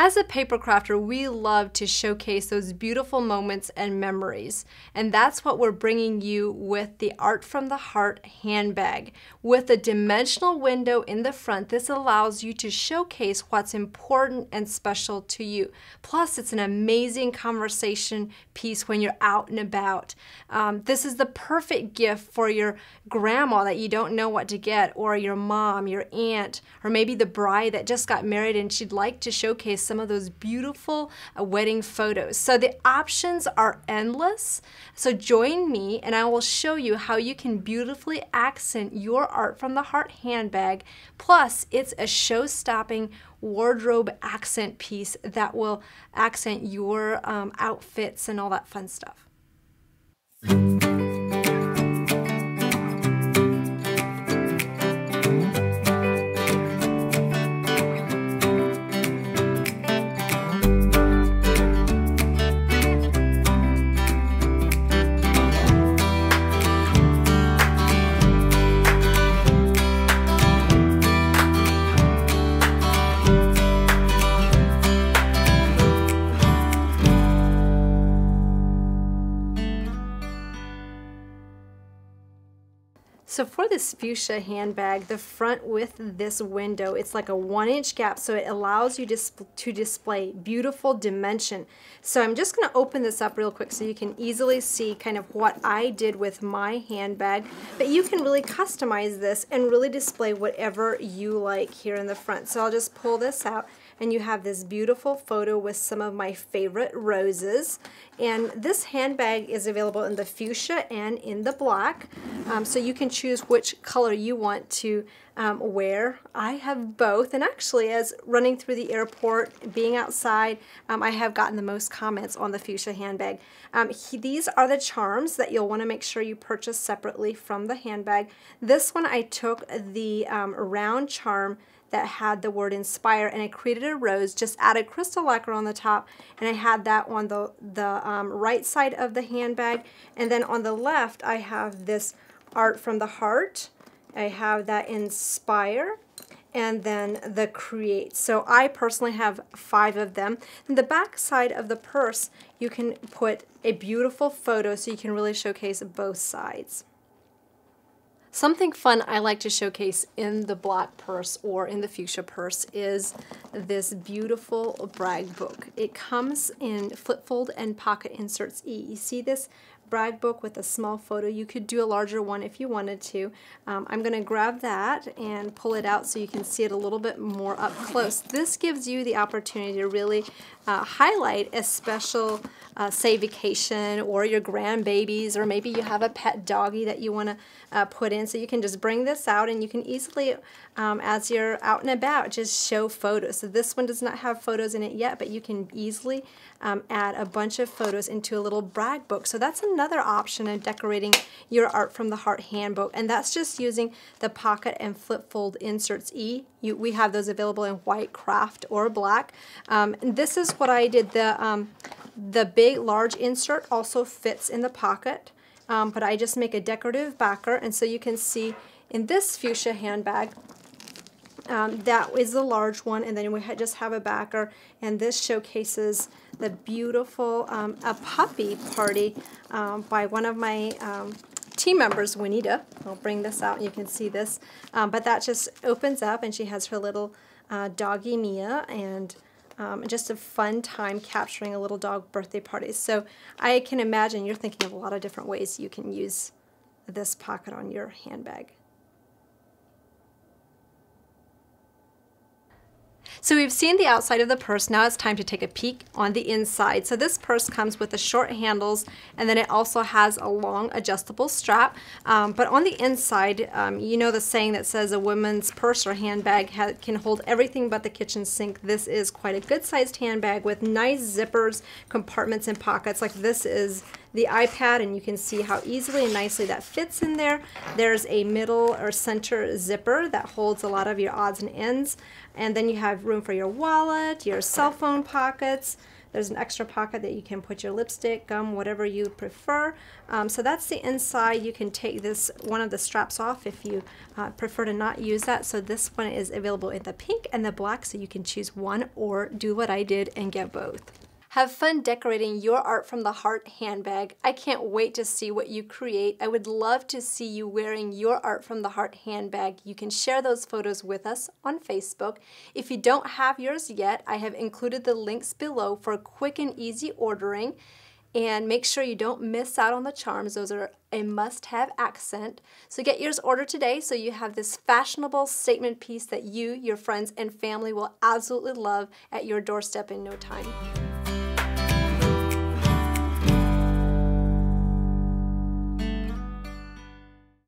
As a paper crafter, we love to showcase those beautiful moments and memories, and that's what we're bringing you with the Art from the Heart handbag. With a dimensional window in the front, this allows you to showcase what's important and special to you. Plus, it's an amazing conversation piece when you're out and about. This is the perfect gift for your grandma that you don't know what to get, or your mom, your aunt, or maybe the bride that just got married and she'd like to showcase some of those beautiful wedding photos. So the options are endless. So join me and I will show you how you can beautifully accent your Art from the Heart handbag. Plus, it's a show-stopping wardrobe accent piece that will accent your outfits and all that fun stuff. So for this fuchsia handbag, the front with this window, it's like a 1-inch gap, so it allows you to display beautiful dimension. So I'm just going to open this up real quick so you can easily see kind of what I did with my handbag, but you can really customize this and really display whatever you like here in the front. So I'll just pull this out. And you have this beautiful photo with some of my favorite roses. And this handbag is available in the fuchsia and in the black. So you can choose which color you want to wear. I have both, and actually as running through the airport, being outside, I have gotten the most comments on the fuchsia handbag. These are the charms that you'll want to make sure you purchase separately from the handbag. This one I took the round charm that had the word inspire, and I created a rose, just added crystal lacquer on the top, and I had that on the right side of the handbag. And then on the left, I have this Art from the Heart. I have that inspire, and then the create. So I personally have 5 of them. In the back side of the purse, you can put a beautiful photo so you can really showcase both sides. Something fun I like to showcase in the black purse or in the fuchsia purse is this beautiful brag book. It comes in flip fold and pocket inserts E. You see this brag book with a small photo. You could do a larger one if you wanted to. I'm going to grab that and pull it out so you can see it a little bit more up close. This gives you the opportunity to really highlight a special, say, vacation or your grandbabies, or maybe you have a pet doggy that you want to put in. So you can just bring this out and you can easily, as you're out and about, just show photos. So this one does not have photos in it yet, but you can easily add a bunch of photos into a little brag book. So that's another option of decorating your Art from the Heart handbag, and that's just using the pocket and flip fold inserts E. We have those available in white, craft, or black. And this is what I did. The big large insert also fits in the pocket, but I just make a decorative backer, and so you can see in this fuchsia handbag, that is the large one, and then we just have a backer, and this showcases the beautiful a puppy party by one of my team members, Winita. I'll bring this out and you can see this, but that just opens up and she has her little doggy Mia, and just a fun time capturing a little dog birthday party. So I can imagine you're thinking of a lot of different ways you can use this pocket on your handbag. So we've seen the outside of the purse. Now it's time to take a peek on the inside. So this purse comes with the short handles, and then it also has a long adjustable strap. But on the inside, you know the saying that says a woman's purse or handbag can hold everything but the kitchen sink. This is quite a good sized handbag with nice zippers, compartments, and pockets. Like this is the iPad, and you can see how easily and nicely that fits in there. There's a middle or center zipper that holds a lot of your odds and ends, and then you have room for your wallet, your cell phone pockets, There's an extra pocket that you can put your lipstick, gum, whatever you prefer. So that's the inside. You can take this one of the straps off if you prefer to not use that. So this one is available in the pink and the black, so you can choose one or do what I did and get both. Have fun decorating your Art from the Heart handbag. I can't wait to see what you create. I would love to see you wearing your Art from the Heart handbag. You can share those photos with us on Facebook. If you don't have yours yet, I have included the links below for quick and easy ordering. And make sure you don't miss out on the charms. Those are a must-have accent. So get yours ordered today so you have this fashionable statement piece that you, your friends, and family will absolutely love at your doorstep in no time.